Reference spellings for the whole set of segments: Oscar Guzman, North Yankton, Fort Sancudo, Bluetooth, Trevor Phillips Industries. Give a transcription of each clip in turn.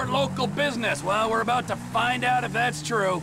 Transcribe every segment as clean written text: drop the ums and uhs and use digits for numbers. for local business. Well, we're about to find out if that's true.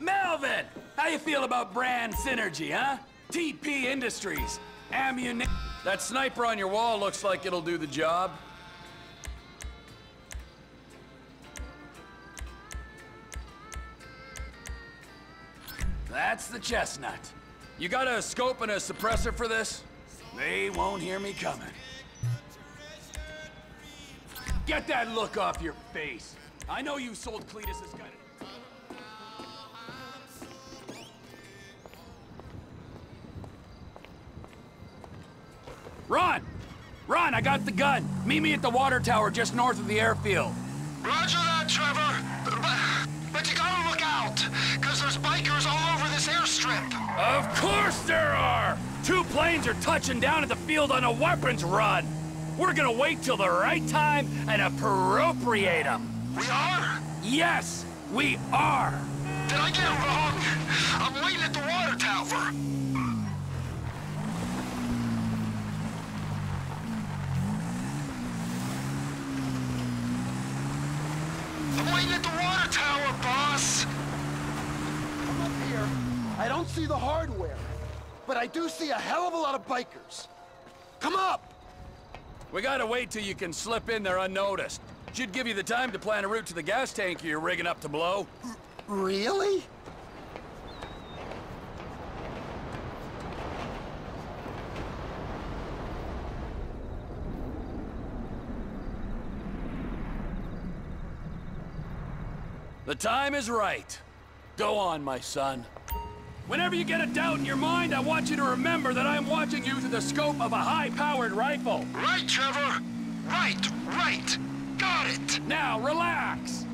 Melvin, how you feel about brand synergy, huh? TP Industries, ammunition. That sniper on your wall looks like it'll do the job. That's the chestnut. You got a scope and a suppressor for this? They won't hear me coming. Get that look off your face. I know you sold Cletus's gun. Ron! Ron, I got the gun! Meet me at the water tower just north of the airfield. Roger that, Trevor! But you gotta look out, because there's bikers all over this airstrip! Of course there are! Two planes are touching down at the field on a weapons run! We're gonna wait till the right time and appropriate them! We are? Yes, we are! Did I get it wrong? I'm waiting at the water tower! I don't see the hardware, but I do see a hell of a lot of bikers. Come up! We gotta wait till you can slip in there unnoticed. Should give you the time to plan a route to the gas tank you're rigging up to blow. Really? The time is right. Go on, my son. Whenever you get a doubt in your mind, I want you to remember that I'm watching you through the scope of a high-powered rifle. Right, Trevor! Right! Got it! Now, relax!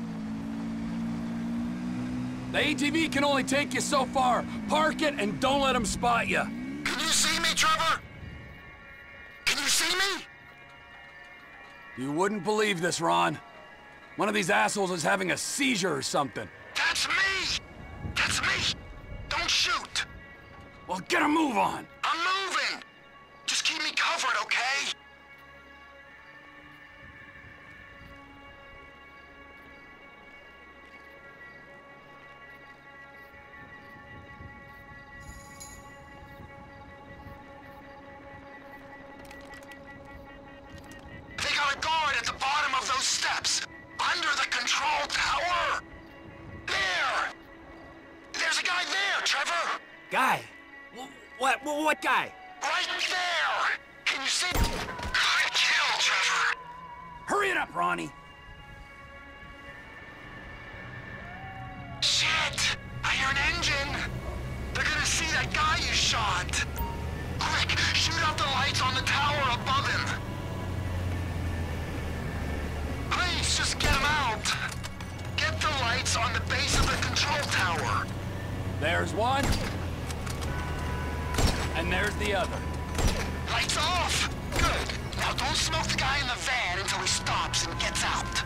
The ATV can only take you so far. Park it and don't let them spot you. Can you see me, Trevor? Can you see me? You wouldn't believe this, Ron. One of these assholes is having a seizure or something. That's me! That's me! Don't shoot! Well, get a move on! I'm moving! Just keep me covered, okay? They got a guard at the bottom of those steps! Under the control tower! There! There's a guy there, Trevor! Guy? What guy? Right there! Can you see? Good kill, Trevor! Hurry it up, Ronnie! Shit! I hear an engine! They're gonna see that guy you shot! Quick, shoot out the lights on the tower above him! Please, just get him out! Get the lights on the base of the control tower! There's one. And there's the other. Lights off! Good. Now don't smoke the guy in the van until he stops and gets out.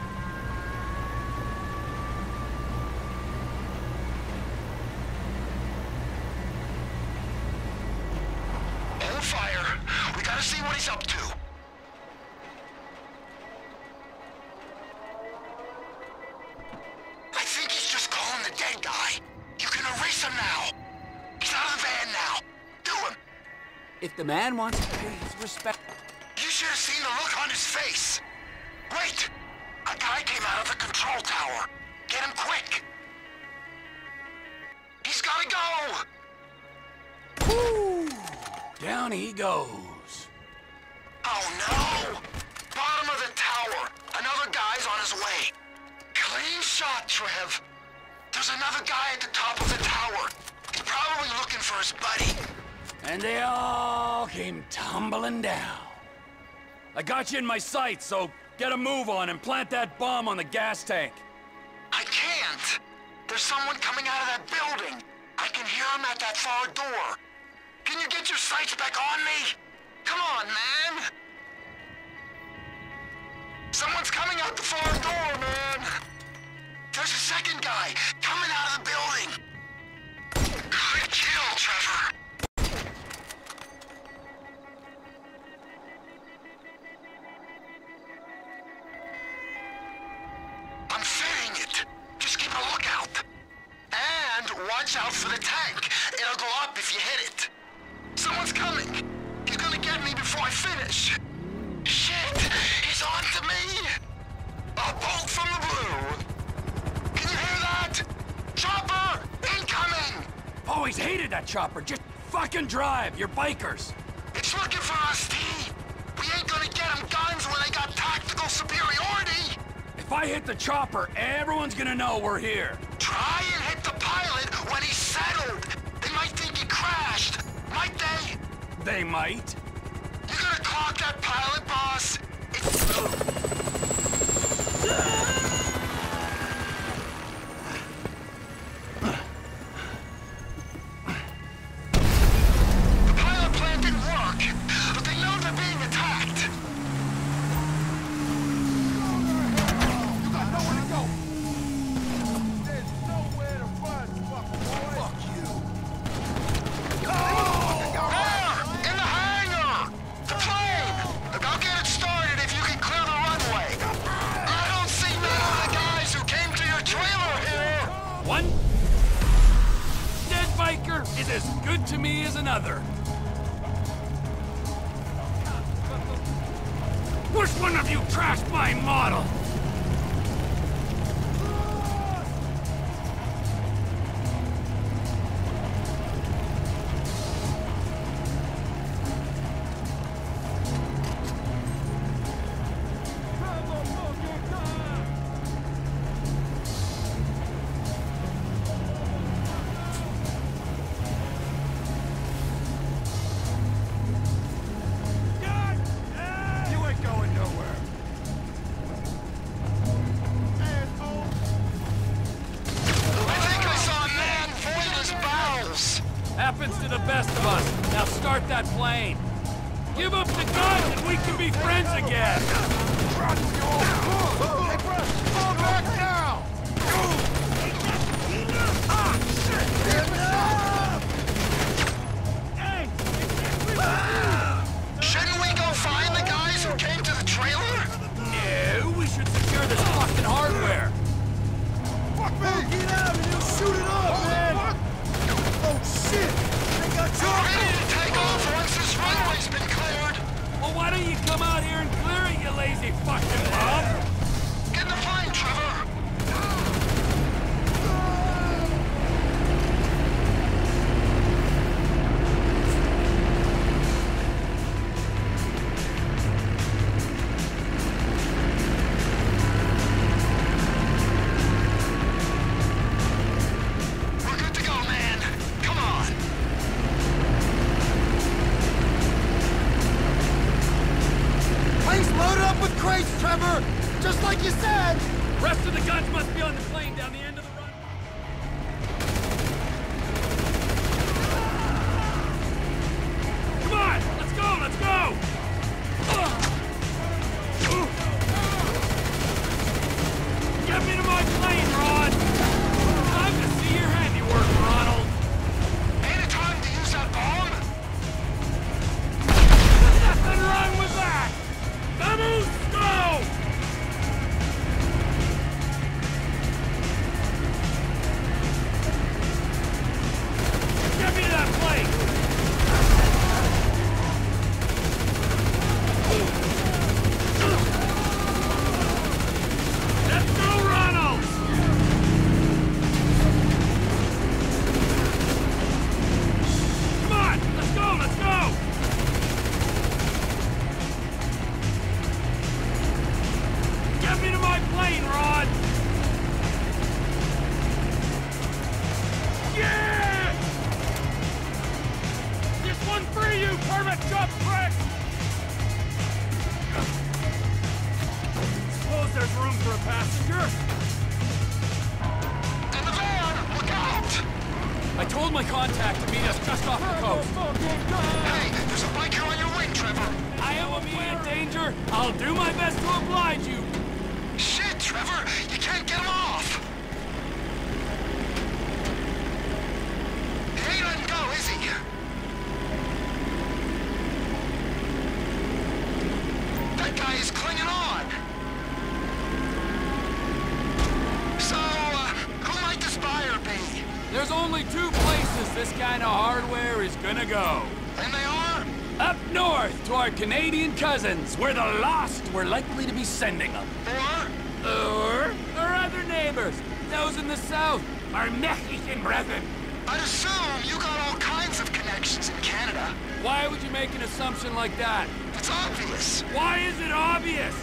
Hold fire. We gotta see what he's up to. If the man wants to pay his respect... You should have seen the look on his face! Wait! A guy came out of the control tower! Get him quick! He's gotta go! Woo! Down he goes. Oh no! Bottom of the tower! Another guy's on his way! Clean shot, Trev! There's another guy at the top of the tower! He's probably looking for his buddy! And they all came tumbling down. I got you in my sight, so get a move on and plant that bomb on the gas tank. I can't. There's someone coming out of that building. I can hear him at that far door. Can you get your sights back on me? Come on, man. Someone's coming out the farm door, man! There's a second guy coming out of the building! Good kill, Trevor! I'm fitting it! Just keep a lookout! And watch out for the tank! It'll go up if you hit it! Someone's coming! He's gonna get me before I finish! Shit! He's on to me! A bolt from the blue! Can you hear that? Chopper! Incoming! Always hated that chopper! Just fucking drive! You're bikers! It's looking for us, T! We ain't gonna get them guns when they got tactical superiority! If I hit the chopper, everyone's gonna know we're here! Try and hit the pilot when he's settled! They might think he crashed! Might they? They might. You're gonna clock that pilot, boss! The pilot plan didn't work, but they know they're being attacked! You got nowhere to go! There's nowhere to run, fucking boy! Fuck you! Oh, there! In the hangar! The plane! I'll get it started if you can clear the runway! I don't see none of the guys who came to your trailer here! One dead biker is as good to me as another. Which one of you trashed my model? Happens to the best of us. Now start that plane. Give up the gun and we can be friends again. Hey, Brush, fall back now! Ah, shit! Hey, shouldn't we go find the guys who came to the trailer? No, we should secure this fucking hardware. Fuck me! Get out and you'll shoot it up, man! Oh shit! They got you! We're ready to take off once this runway's been cleared! Well, why don't you come out here and clear it, you lazy fucking bum? Get in the plane, Trevor! Just like you said! Rest of the guns must be on the plane down the end of the run. Come on! Let's go! Let's go! Get me to my plane, Ron! Time to see your handiwork, Ronald! Ain't it time to use that bomb? There's nothing wrong with that! Vamos, go! My contact to meet us just off the coast. Hey, there's a biker on your wing, Trevor. I am in danger. I'll do my best to oblige you. kind of hardware is gonna go. And they are? Up north, to our Canadian cousins, where the lost we're likely to be sending them. Or our other neighbors, those in the south, our Mexican brethren. I'd assume you got all kinds of connections in Canada. Why would you make an assumption like that? It's obvious. Why is it obvious?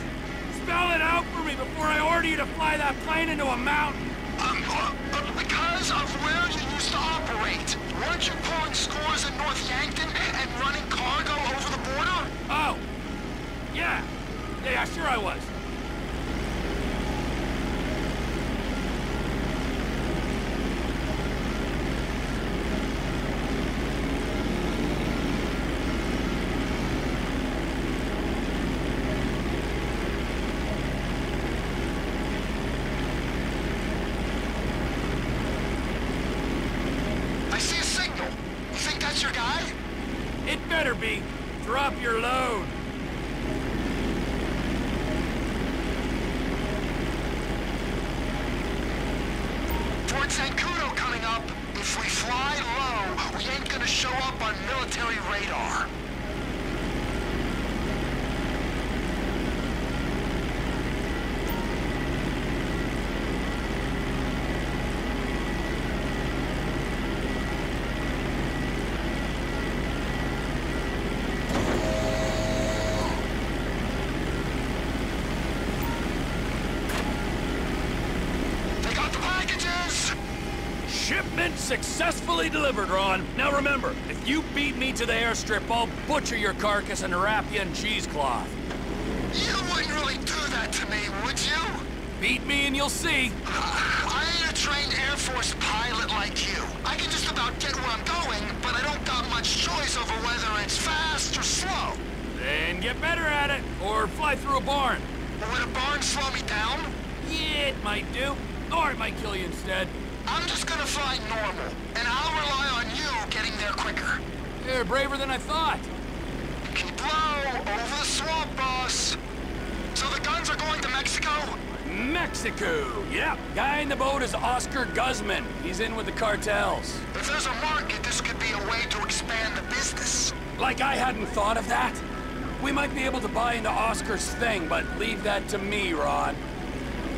Spell it out for me before I order you to fly that plane into a mountain. Because of where you used to operate. Weren't you pulling scores in North Yankton and running cargo over the border? Oh. Yeah. Yeah, sure I was. Drop your load. Fort Sancudo coming up. If we fly low, we ain't gonna show up on military radar. Successfully delivered, Ron. Now remember, if you beat me to the airstrip, I'll butcher your carcass and wrap you in cheesecloth. You wouldn't really do that to me, would you? Beat me and you'll see. I ain't a trained Air Force pilot like you. I can just about get where I'm going, but I don't got much choice over whether it's fast or slow. Then get better at it, or fly through a barn. But would a barn slow me down? Yeah, it might do. Or it might kill you instead. I'm just gonna fly normal, and I'll rely on you getting there quicker. You're braver than I thought. Keep low, over the swamp, boss. So the guns are going to Mexico? Mexico, yep. Guy in the boat is Oscar Guzman. He's in with the cartels. If there's a market, this could be a way to expand the business. Like I hadn't thought of that. We might be able to buy into Oscar's thing, but leave that to me, Ron.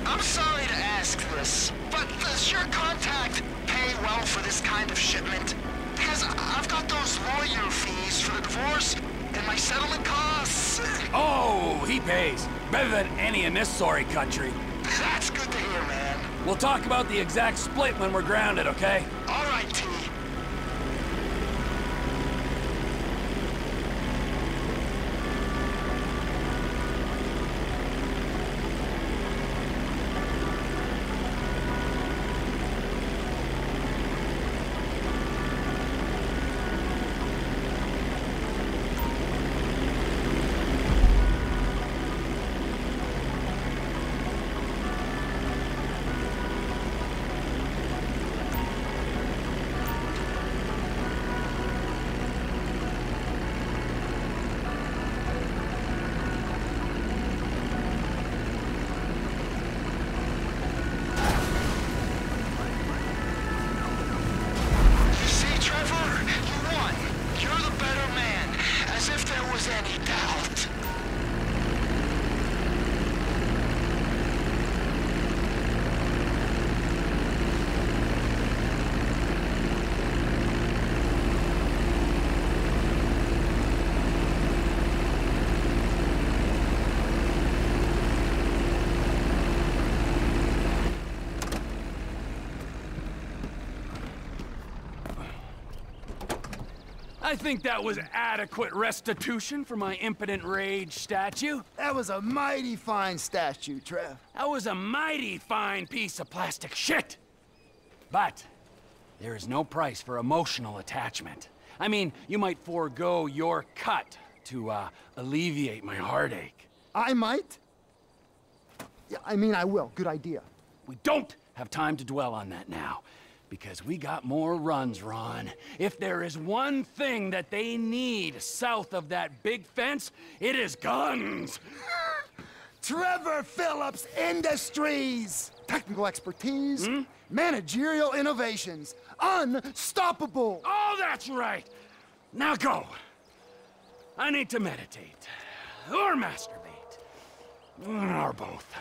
I'm sorry to ask this, but does your contact pay well for this kind of shipment? Because I've got those lawyer fees for the divorce and my settlement costs. Oh, he pays. Better than any in this sorry country. That's good to hear, man. We'll talk about the exact split when we're grounded, okay? All right, T. I think that was adequate restitution for my impotent rage statue. That was a mighty fine statue, Trev. That was a mighty fine piece of plastic shit. But there is no price for emotional attachment. I mean, you might forego your cut to alleviate my heartache. I might? Yeah, I mean, I will. Good idea. We don't have time to dwell on that now. Because we got more runs, Ron. If there is one thing that they need south of that big fence, it is guns! Trevor Phillips Industries. Technical expertise, managerial innovations, unstoppable. Oh, that's right. Now go. I need to meditate, or masturbate, or both.